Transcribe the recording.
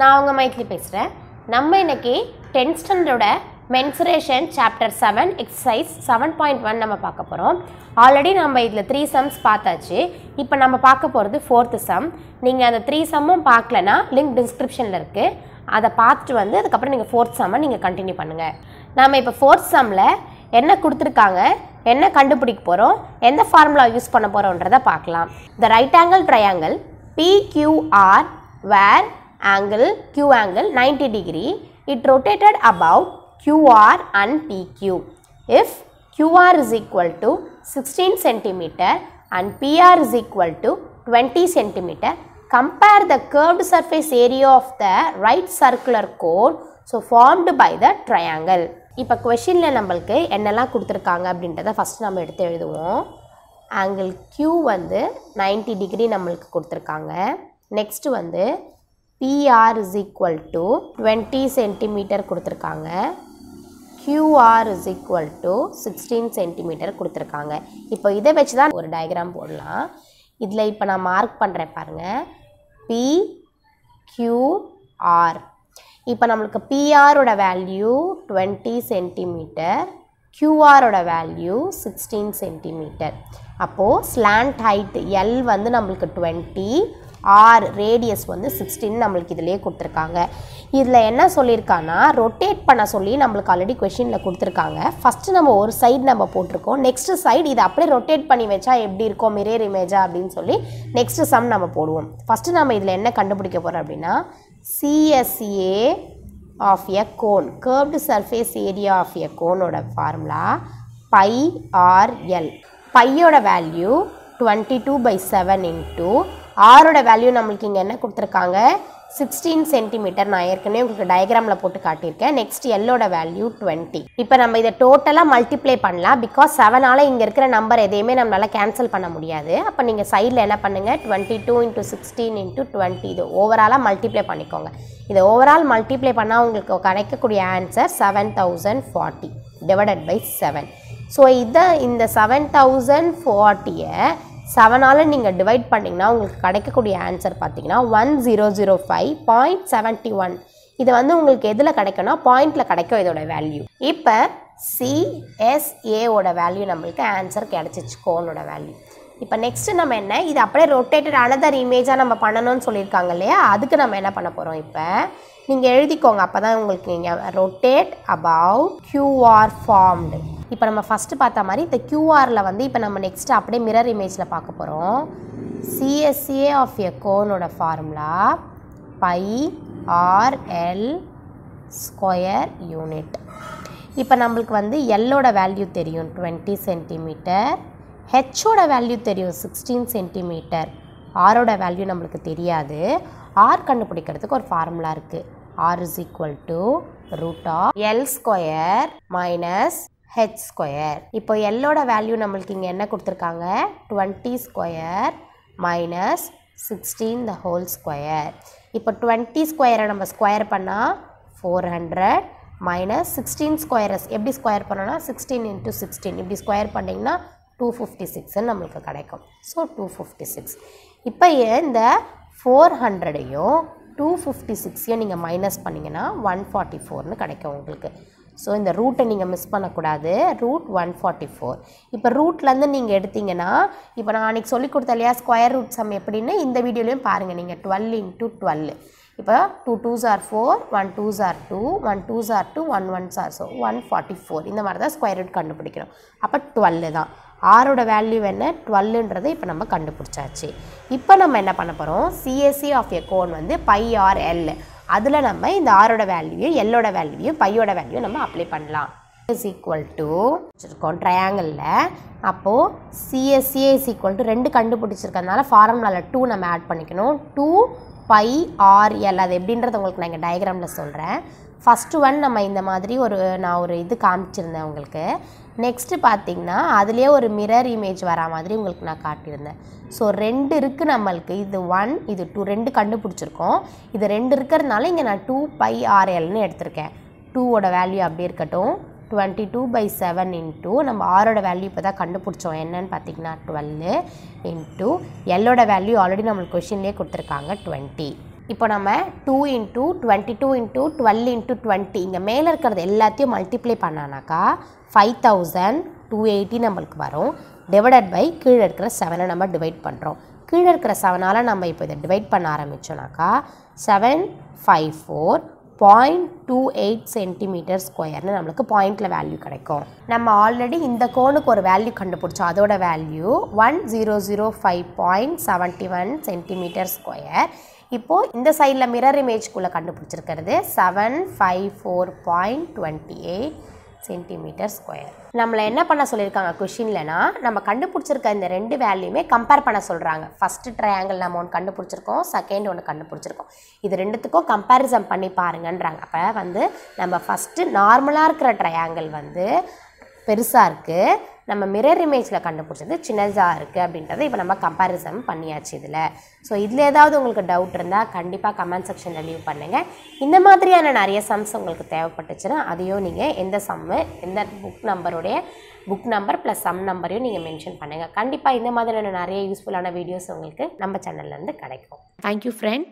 நான் உங்கள் மைத்லி பேசுகிறேன். நம்ம இன்றைக்கி 10th ஸ்டாண்டர்டோட மென்சுரேஷன் சாப்டர் 7 எக்ஸசைஸ் 7.1 நம்ம பார்க்க போகிறோம். ஆல்ரெடி நம்ம இதில் 3 சம்ஸ் பார்த்தாச்சு. இப்போ நம்ம பார்க்க போகிறது 4th சம். நீங்கள் அந்த 3 சம்மும் பார்க்கலன்னா லிங்க் டிஸ்கிரிப்ஷனில் இருக்குது, அதை பார்த்துட்டு வந்து அதுக்கப்புறம் நீங்கள் 4th சம்மை நீங்கள் கண்டினியூ பண்ணுங்கள். நாம் இப்போ 4th சம்மில் என்ன கொடுத்துருக்காங்க, என்ன கண்டுபிடிக்க போகிறோம், எந்த ஃபார்முலா யூஸ் பண்ண போகிறோன்றதை பார்க்கலாம். The right angle triangle PQR where angle Q angle 90 degree it rotated about QR and PQ. If QR is equal to 16 cm and PR is equal to 20 cm, compare the curved surface area of the right circular cone so formed by the triangle. இப்போ கொஷினில் நம்மளுக்கு என்னெல்லாம் கொடுத்துருக்காங்க அப்படின்றத first நம்ம எடுத்து எழுதுவோம். Angle Q வந்து 90 டிகிரி நம்மளுக்கு கொடுத்துருக்காங்க. நெக்ஸ்ட் வந்து PR is equal to 20 centimetre கொடுத்துருக்காங்க. QR is equal to 16 centimetre கொடுத்துருக்காங்க. இப்போ இதை வச்சு தான் ஒரு டயக்ராம் போடலாம். இதில் இப்போ நான் மார்க் பண்ணுறேன் பாருங்கள், PQR. இப்போ நம்மளுக்கு PRோட வேல்யூ 20 சென்டிமீட்டர், QRோட வேல்யூ 16 சென்டிமீட்டர். அப்போது ஸ்லாண்ட் ஹைட் L வந்து நம்மளுக்கு 20, R ரேடியஸ் வந்து 16 நம்மளுக்கு இதிலே கொடுத்துருக்காங்க. இதில் என்ன சொல்லியிருக்காங்கன்னா ரொட்டேட் பண்ண சொல்லி நம்மளுக்கு ஆல்ரெடி கொஷினில் கொடுத்துருக்காங்க. ஃபஸ்ட்டு நம்ம ஒரு சைடு நம்ம போட்டிருக்கோம், நெக்ஸ்ட்டு சைடு இதை அப்படியே ரொட்டேட் பண்ணி வச்சா எப்படி இருக்கும், மிரர் இமேஜா அப்படின்னு சொல்லி நெக்ஸ்ட்டு சம் நம்ம போடுவோம். ஃபஸ்ட்டு நம்ம இதில் என்ன கண்டுபிடிக்க போகிறோம் அப்படின்னா CSA of a cone, curved surface area of a cone ஓட ஃபார்முலா πRL. பையோட வேல்யூ 22/7 இன்ட்டு ஆரோட வேல்யூ நம்மளுக்கு இங்கே என்ன கொடுத்துருக்காங்க 16 சென்டிமீட்டர். நான் ஏற்கனவே உங்களுக்கு டயக்ராமில் போட்டு காட்டியிருக்கேன். நெக்ஸ்ட் எல்லோட வேல்யூ 20. இப்போ நம்ம இதை டோட்டலாக மல்டிப்ளை பண்ணலாம், பிகாஸ் 7ஆல் இங்கே இருக்கிற நம்பர் எதையுமே நம்மளால் கேன்சல் பண்ண முடியாது. அப்போ நீங்கள் சைடில் என்ன பண்ணுங்கள், 22 × 16 × 20 இது ஓவராலாக மல்டிப்ளை பண்ணிக்கோங்க. இதை ஓவரால் மல்டிப்ளை பண்ணால் உங்களுக்கு கிடைக்கக்கூடிய ஆன்சர் 7040 /7. ஸோ இதை இந்த 7040-ஐ 7ஆல் நீங்கள் டிவைட் பண்ணிங்கன்னா உங்களுக்கு கிடைக்கக்கூடிய ஆன்சர் பார்த்தீங்கன்னா 1005.71. இது வந்து உங்களுக்கு எதில் கிடைக்கும்னா பாயிண்டில் கிடைக்கும் இதோட வேல்யூ. இப்போ CSAவோட வேல்யூ நம்மளுக்கு ஆன்சர் கிடச்சிச்சு, கோனோட வேல்யூ. இப்போ நெக்ஸ்ட்டு நம்ம என்ன, இது அப்படியே ரொட்டேட்டட் அனதர் இமேஜாக நம்ம பண்ணணும்னு சொல்லியிருக்காங்க இல்லையா, அதுக்கு நம்ம என்ன பண்ண போகிறோம். இப்போ நீங்கள் எழுதிக்கோங்க, அப்போ தான் உங்களுக்கு நீங்கள் ரொட்டேட் அபவ் கியூஆர் ஃபார்ம்டு. இப்போ நம்ம ஃபஸ்ட்டு பார்த்த மாதிரி இந்த கியூஆரில் வந்து இப்போ நம்ம நெக்ஸ்ட்டு அப்படியே மிரர் இமேஜில் பார்க்க போகிறோம். CSA ஆஃப் எ கோனோட ஃபார்முலா πRL². இப்போ நம்மளுக்கு வந்து எல்லோட வேல்யூ தெரியும் 20 சென்டிமீட்டர், ஹெச்சோட வேல்யூ தெரியும் 16 சென்டிமீட்டர், ஆரோட வேல்யூ நம்மளுக்கு தெரியாது. ஆர் கண்டுபிடிக்கிறதுக்கு ஒரு ஃபார்முலா இருக்குது, R = √L² - H². இப்போ எல்லோட வேல்யூ நம்மளுக்கு இங்கே என்ன கொடுத்துருக்காங்க 20² - 16². இப்போ 20² நம்ம ஸ்கொயர் பண்ணால் 400, -16² எப்படி ஸ்கொயர் பண்ணோன்னா 16 × 16 இப்படி ஸ்கொயர் பண்ணிங்கன்னா 256 நம்மளுக்கு கிடைக்கும். ஸோ 256. இப்போ இந்த 400-ஐயும் 256-ஐயும் நீங்கள் மைனஸ் பண்ணிங்கன்னா 144-ன்னு கிடைக்கும் உங்களுக்கு. ஸோ இந்த ரூட்டை நீங்கள் மிஸ் பண்ணக்கூடாது, √144. இப்போ ரூட்லேருந்து நீங்கள் எடுத்தீங்கன்னா, இப்போ நான் அன்றைக்கி சொல்லிக் கொடுத்த இல்லையா ஸ்கொயர் ரூட் சம் எப்படின்னு, இந்த வீடியோலையும் பாருங்கள் நீங்கள் 12 × 12. இப்போ 2 2s are 4, 1 2s are 2, 1 2s are 2, 1 1s are 2, 144. இந்த மாதிரி தான் ஸ்கொயர் ரூட் கண்டுபிடிக்கிறோம். அப்போ 12 தான். ஆரோட வேல்யூ என்ன 12ன்றது இப்போ நம்ம கண்டுபிடிச்சாச்சு. இப்போ நம்ம என்ன பண்ண போகிறோம், CSA ஆஃப் எ கோன் வந்து πRL, அதில் நம்ம இந்த ஆரோட வேல்யூ, எல்லோட வேல்யூ, பையோட வேல்யூ நம்ம அப்ளை பண்ணலாம். = வச்சுருக்கோம் ட்ரையாங்கிளில். அப்போது CSA = 2 கண்டுபிடிச்சிருக்கிறதுனால ஃபார்முலாவில் 2 நம்ம ஆட் பண்ணிக்கணும். 2πRL அது எப்படின்றது உங்களுக்கு நான் இங்கே டயக்ராமில் சொல்கிறேன். ஃபஸ்ட்டு ஒன் நம்ம இந்த மாதிரி நான் ஒரு இது காமிச்சிருந்தேன் உங்களுக்கு. நெக்ஸ்ட்டு பார்த்திங்கன்னா அதிலே ஒரு மிரர் இமேஜ் வரா மாதிரி உங்களுக்கு நான் காட்டியிருந்தேன். ஸோ 2 இருக்குது நம்மளுக்கு, இது 1 இது 2, 2 கண்டுபிடிச்சிருக்கோம். இது 2 இருக்கிறதுனால இங்கே நான் 2πRLனு எடுத்திருக்கேன். 2வோட வேல்யூ அப்படியே இருக்கட்டும். 22/7 நம்ம ஆரோட வேல்யூ இப்போ தான் கண்டுபிடிச்சோம், என்னன்னு பார்த்திங்கன்னா 12 எல்லோட வேல்யூ ஆல்ரெடி நம்மளுக்கு கொஷின்லேயே கொடுத்துருக்காங்க 20. இப்போ நம்ம 2 into 22 into 12 into 20 இங்கே மேலே இருக்கிறது எல்லாத்தையும் மல்டிப்ளை பண்ணானாக்கா 5280 நம்மளுக்கு வரும். டிவைடட் பை கீழே இருக்கிற 7 நம்ம டிவைட் பண்ணுறோம். கீழே இருக்கிற 7ஆல் நம்ம இப்போ இதை டிவைட் பண்ண ஆரம்பித்தோம்னாக்கா 754.28 cm² நம்மளுக்கு பாயிண்டில் வேல்யூ கிடைக்கும். நம்ம ஆல்ரெடி இந்த கோனுக்கு ஒரு வேல்யூ கண்டுபிடிச்சோம், அதோட வேல்யூ 1005.71 cm². இப்போது இந்த சைடில் மிரர் இமேஜ்க்குள்ளே கண்டுபிடிச்சிருக்கிறது 754.28 cm². நம்மளை என்ன பண்ண சொல்லியிருக்காங்க கொஷின்லனா, நம்ம கண்டுபிடிச்சிருக்க இந்த ரெண்டு வேல்யூமே கம்பேர் பண்ண சொல்கிறாங்க. ஃபஸ்ட்டு ட்ரையாங்கிள் நம்ம ஒன்று கண்டுபிடிச்சிருக்கோம், செகண்ட் ஒன்று கண்டுபிடிச்சிருக்கோம், இது ரெண்டுத்துக்கும் கம்பேரிசன் பண்ணி பாருங்கன்றாங்க. அப்போ நம்ம ஃபஸ்ட்டு நார்மலாக இருக்கிற ட்ரையாங்கிள் பெருசாக இருக்குது, நம்ம மிரர் இமேஜில் கண்டுபிடிச்சது சின்னதாக இருக்குது அப்படின்றத இப்போ நம்ம கம்பேரிசன் பண்ணியாச்சு இதில். ஸோ இதில் ஏதாவது உங்களுக்கு டவுட் இருந்தால் கண்டிப்பாக கமெண்ட் செக்ஷனில் லீவ் பண்ணுங்கள். இந்த மாதிரியான நிறைய சம்ஸ் உங்களுக்கு தேவைப்பட்டுச்சுன்னா அதையும் நீங்கள் எந்த சம்மு எந்த புக் நம்பர் ப்ளஸ் சம் நம்பரையும் நீங்கள் மென்ஷன் பண்ணுங்கள். கண்டிப்பாக இந்த மாதிரியான நிறைய யூஸ்ஃபுல்லான வீடியோஸ் உங்களுக்கு நம்ம சேனல்லேருந்து கிடைக்கும். Thank you friend.